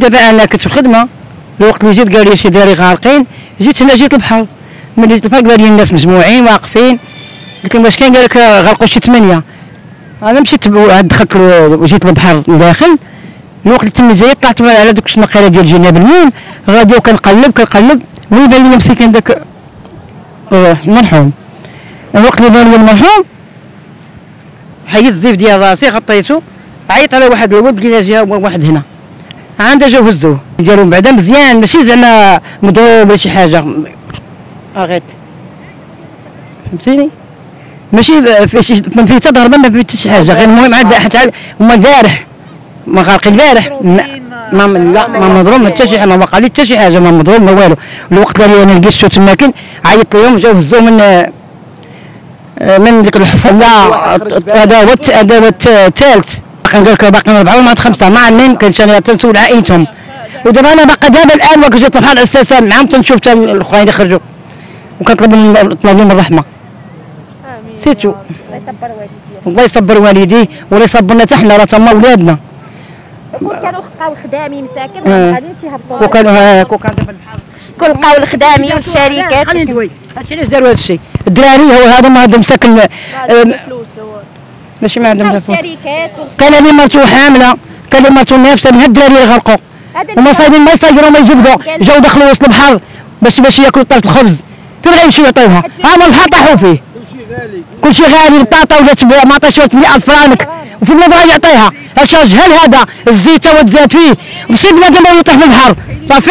دابا انا كنت في الخدمه، الوقت اللي جيت قال لي شي داري غارقين، جيت هنا جيت البحر، ملي جيت البحر قال لي الناس مجموعين واقفين، قلت لهم واش كاين؟ قال لك غرقوا شي 8. انا مشيت دخلت وجيت للبحر لداخل، الوقت اللي تم جاي طلعت على ديك الشنقيله ديال جناب المول، غادي وكنقلب وين بان لي مسكين داك المرحوم. الوقت اللي بان لي المرحوم حيدت الزيف ديال راسي غطيته، عيط على واحد الولد لقينا جا واحد هنا عنده جاو هزوه، داروا من بعدا مزيان ماشي زعما مضروب ولا شي حاجه، غير فهمتيني ماشي ما فيه حتى ضربه ما فيه حتى شي حاجه، غير المهم عاد حتى هما البارح ما غارقين البارح ما مضروب ما حتى شي حاجه، ما وقع لي حتى شي حاجه، ما مضروب ما والو. الوقت اللي انا لقيت شو تماكن عيطت لهم جاو هزوه من ديك الحفله هذا هو الثالث، قال لك باقي 4 مع 5 ما عامين كنت انا تنسول عائلتهم. ودابا انا باقي دابا الان وقت جيت البحر اساسا معاهم تنشوف حتى الاخرين اللي خرجوا، وكنطلب من الرحمه. امين سيتو الله يصبر والديه ولا يصبرنا حتى حنا راه تما ولادنا. كانوا بقاو خدامين ساكن غادي شي هبطوا، وكان دابا البحر كل بقاو الخدامين والشركات. خليني ندوي هادشي علاش داروا هادشي الدراري، هذا ما عندهم ساكن الفلوس ماشي ما عندهم الشركات. كان اللي مرتو حامله، كان اللي مرتو نافسه من هاد الدراري اللي غرقوا، هما صايبين ما يستاجروا ما يجبدوا، جاو دخلوا وسط البحر باش ياكلوا طرف الخبز، فين غادي يمشيو يعطيوها؟ هما البحر طاحوا فيه، كلشي غالي، البطاطا ولات ما عطاش 100 فرانك، وفي بلاد غادي يعطيها؟ اش جهل هذا الزيت والزاد فيه وسيب بلاد ما يطيح في البحر صافي.